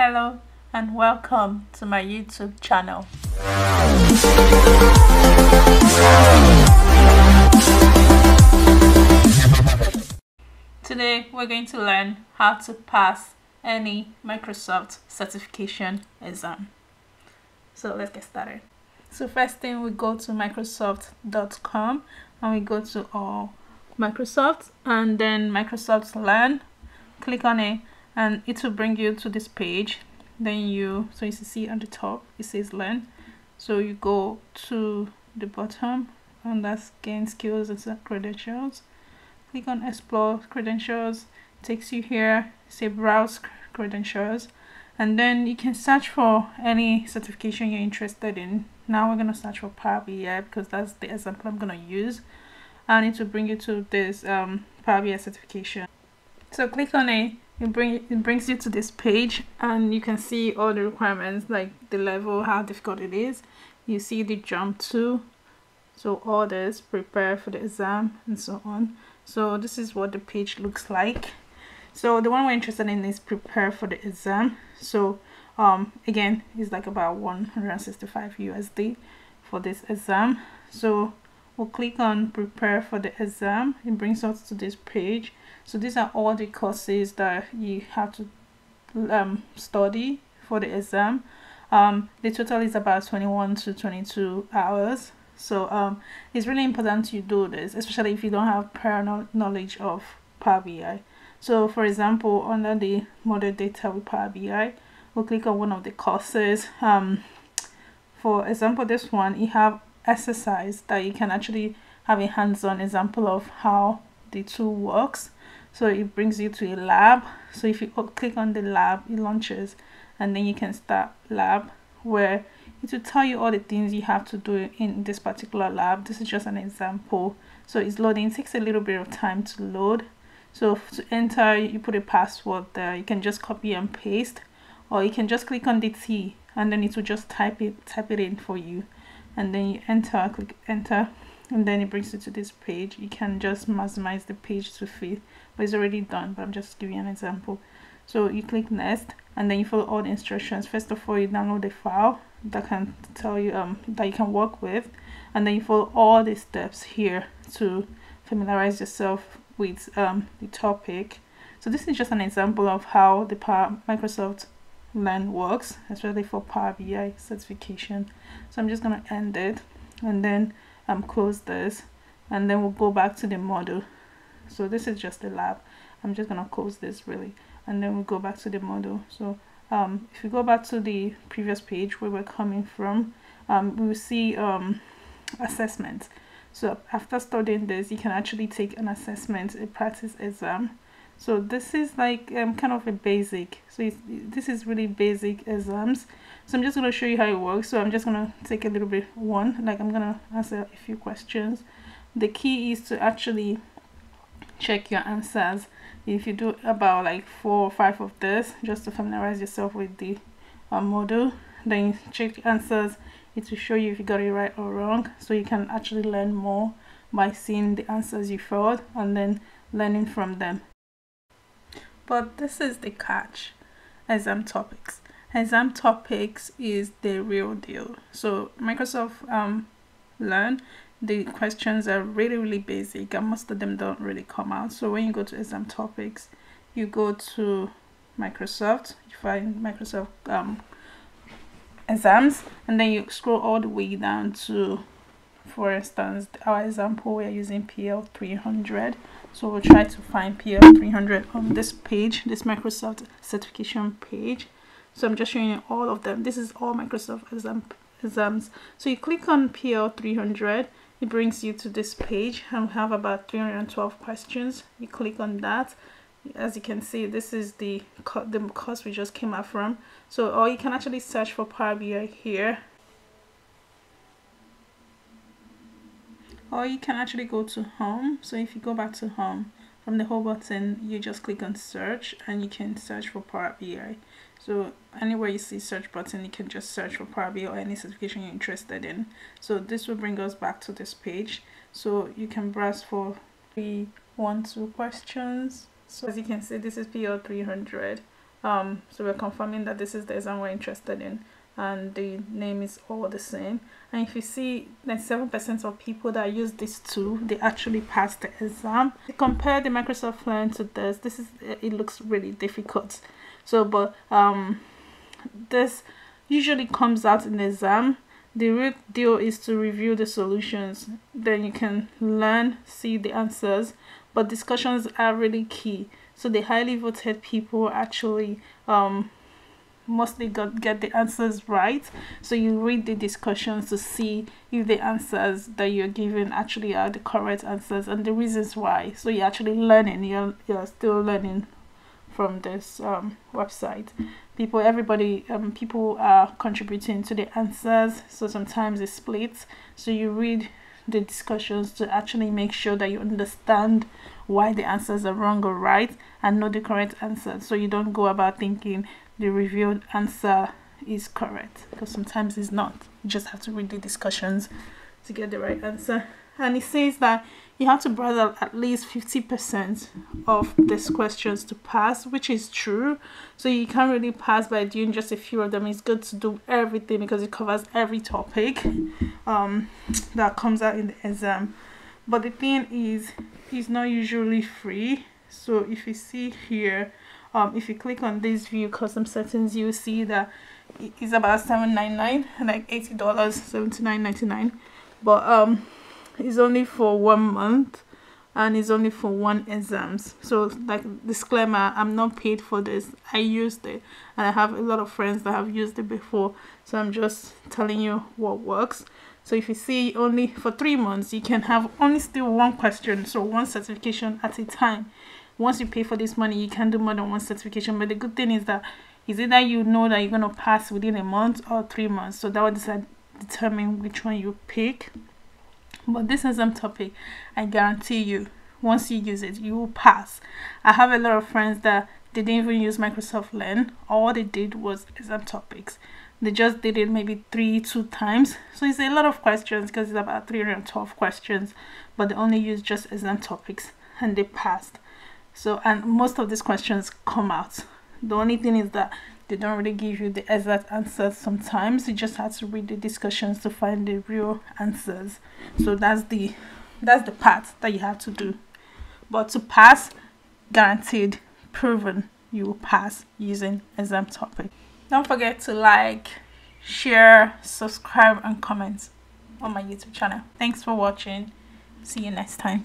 Hello and welcome to my YouTube channel. Today we're going to learn how to pass any Microsoft certification exam. So let's get started. So first thing, we go to Microsoft.com and we go to all Microsoft and then Microsoft Learn. Click on it and it will bring you to this page. Then you see on the top it says Learn. So you go to the bottom and that's Gain Skills and Credentials. Click on Explore Credentials. It takes you here. Say Browse Credentials, and then you can search for any certification you're interested in. Now we're going to search for Power BI because that's the example I'm going to use, and it will bring you to this Power BI certification. So click on it. It brings you to this page and you can see all the requirements, like the level, how difficult it is. You see the jump to, so all this, prepare for the exam and so on. So this is what the page looks like. So the one we're interested in is prepare for the exam. So again, it's like about 165 USD for this exam. So we'll click on prepare for the exam. It brings us to this page. So these are all the courses that you have to study for the exam. The total is about 21 to 22 hours. So it's really important you do this, especially if you don't have prior knowledge of Power BI. So for example, under the model data with Power BI, we'll click on one of the courses. For example, this one, you have exercise that you can actually have a hands-on example of how the tool works. So it brings you to a lab. So if you click on the lab, it launches and then you can start lab, where it will tell you all the things you have to do in this particular lab. This is just an example. So it's loading, it takes a little bit of time to load. So to enter, you put a password there. You can just copy and paste, or you can just click on the T and then it will just type it in for you. And then you enter, click enter, and then it brings you to this page. You can just maximize the page to fit, but it's already done, but I'm just giving you an example. So you click next and then you follow all the instructions. First of all, you download the file that can tell you that you can work with, and then you follow all the steps here to familiarize yourself with the topic. So this is just an example of how the Microsoft Learn works, especially for Power BI certification. So I'm just going to end it and then close this, and then we'll go back to the model. So this is just the lab. I'm just going to close this really, and then we'll go back to the model. So if you go back to the previous page where we're coming from, we will see assessments. So after studying this, you can actually take an assessment, a practice exam. So this is like kind of a basic. So this is really basic exams. So I'm just going to show you how it works. So I'm just going to take a little bit one, like I'm going to answer a few questions. The key is to actually check your answers. If you do about like 4 or 5 of this, just to familiarize yourself with the model, then you check the answers. It will show you if you got it right or wrong. So you can actually learn more by seeing the answers you found and then learning from them. But this is the catch, ExamTopics. ExamTopics is the real deal. So Microsoft Learn, the questions are really, really basic and most of them don't really come out. So when you go to ExamTopics, you go to Microsoft, you find Microsoft exams, and then you scroll all the way down to, for instance, our example, we're using PL-300. So we'll try to find PL-300 on this page, this Microsoft certification page. So I'm just showing you all of them. This is all Microsoft exams. So you click on PL-300, it brings you to this page and we have about 312 questions. You click on that. As you can see, this is the course we just came out from. So, or you can actually search for Power BI here. Or you can actually go to home. So if you go back to home, from the home button, you just click on search and you can search for Power BI. So anywhere you see search button, you can just search for Power BI or any certification you're interested in. So this will bring us back to this page. So you can browse for 312 questions. So as you can see, this is PL-300. So we're confirming that this is the exam we're interested in, and the name is all the same. And if you see, 97% of people that use these two, they actually pass the exam. Compare the Microsoft Learn to this. This is, it looks really difficult. So, but this usually comes out in the exam. The real deal is to review the solutions. Then you can learn, see the answers. But discussions are really key. So the highly voted people actually mostly get the answers right. So you read the discussions to see if the answers that you're given actually are the correct answers and the reasons why. So you're actually learning, you're still learning from this website. People are contributing to the answers, so sometimes it splits. So you read the discussions to actually make sure that you understand why the answers are wrong or right and know the correct answer, so you don't go about thinking the revealed answer is correct, because sometimes it's not. You just have to read the discussions to get the right answer. And it says that you have to browse at least 50% of these questions to pass, which is true. So you can't really pass by doing just a few of them. It's good to do everything because it covers every topic that comes out in the exam. But the thing is, it's not usually free. So if you see here, if you click on this view custom settings, you will see that it's about $7.99, like $80, $79.99. But it's only for 1 month, and it's only for 1 exams. So, like, disclaimer, I'm not paid for this. I used it, and I have a lot of friends that have used it before. So I'm just telling you what works. So if you see, only for 3 months, you can have only still 1 question, so 1 certification at a time. Once you pay for this money, you can do more than 1 certification. But the good thing is that is either you know that you're going to pass within a month or 3 months. So that will determine which one you pick. But this exam topic, I guarantee you, once you use it, you will pass. I have a lot of friends that they didn't even use Microsoft Learn. All they did was ExamTopics. They just did it maybe 2 times. So it's a lot of questions because it's about 312 questions. But they only used just ExamTopics and they passed. So, and most of these questions come out. The only thing is that they don't really give you the exact answers sometimes. You just have to read the discussions to find the real answers. So that's the part that you have to do. But to pass, guaranteed, proven, you will pass using ExamTopics. Don't forget to like, share, subscribe, and comment on my YouTube channel. Thanks for watching. See you next time.